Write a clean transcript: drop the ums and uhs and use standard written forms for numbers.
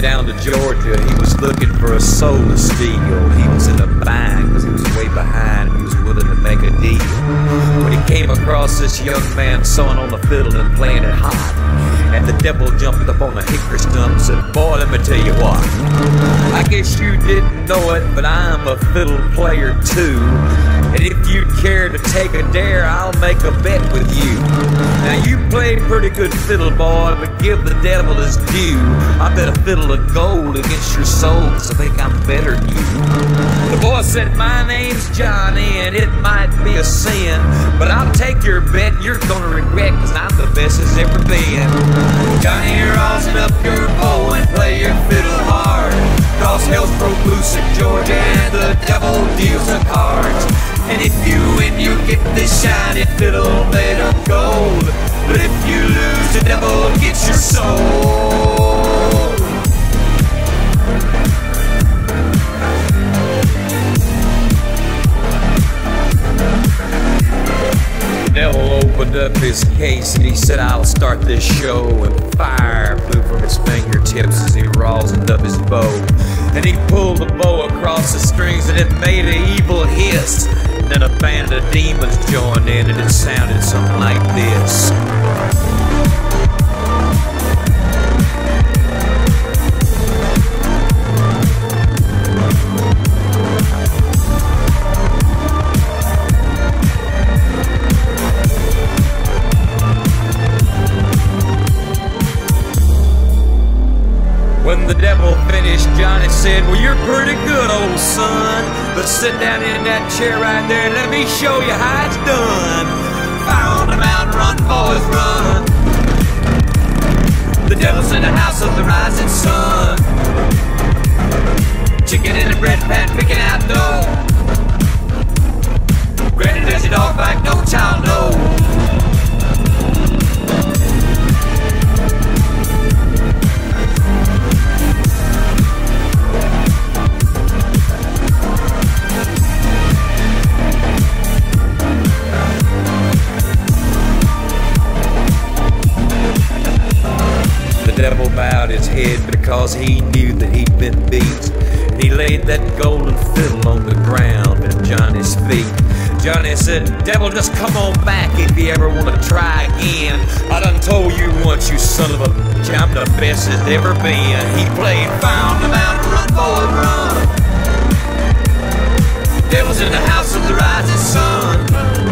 down to Georgia, he was looking for a soul to steal. He was in a bind because he was way behind. He was willing to make a deal. When he came across this young man sawing on the fiddle and playing it hot, and the devil jumped up on the hickory stump and said, "Boy, let me tell you what. I guess you didn't know it, but I'm a fiddle player too. And if you'd care to take a dare, I'll make a bet with you. Now you play pretty good fiddle, boy, but give the devil his due. I bet a fiddle of gold against your soul, so I think I'm better than you." The boy said, "My name's Johnny, and it might be a sin, but I'll take your bet, and you're gonna regret, cause I'm the best it's ever been. Johnny, you're rosin up your bow and play your fiddle hard, cause hell's broke loose in Georgia and the devil deals the cards. And if you win, you get this shiny fiddle made of gold. But if you lose, the devil gets your soul." The devil opened up his case and he said, "I'll start this show." And fire flew from his fingertips as he rosined up his bow. And he pulled the bow across the strings and it made an evil hiss. Then a band of demons joined in, and it sounded something like this. When the devil finished, Johnny said, "Well, you're pretty good, old son, but sit down in that chair right there and let me show you how it's done. Fire on the mountain, run, boys, run. The devil's in the house of the rising sun. Chicken in the bread pan, picking out dough. Granny does your dog back, no child, no. The devil bowed his head because he knew that he'd been beat. And he laid that golden fiddle on the ground at Johnny's feet. Johnny said, "Devil, just come on back if you ever want to try again. I done told you once, you son of a bitch, I'm the best it's ever been." He played Fire on the Mountain, Run, Boy, Run. Devil's in the house of the rising sun.